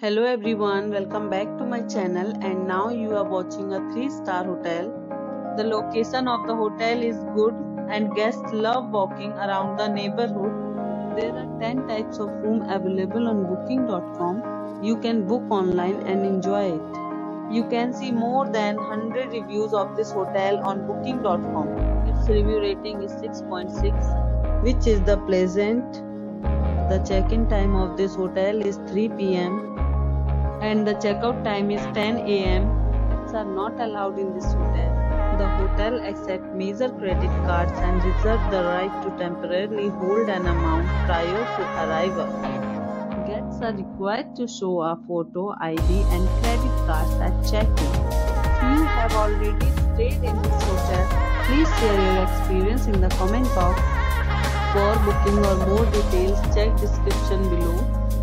Hello everyone, welcome back to my channel, and now you are watching a 3-star hotel. The location of the hotel is good and guests love walking around the neighborhood. There are 10 types of room available on booking.com. You can book online and enjoy it. You can see more than 100 reviews of this hotel on booking.com. Its review rating is 6.6, which is the pleasant. The check-in time of this hotel is 3 p.m. and the checkout time is 10 a.m. Pets are not allowed in this hotel. The hotel accepts major credit cards and reserves the right to temporarily hold an amount prior to arrival. Guests are required to show a photo ID and credit cards at check-in. If you have already stayed in this hotel, please share your experience in the comment box. For booking or more details, check description below.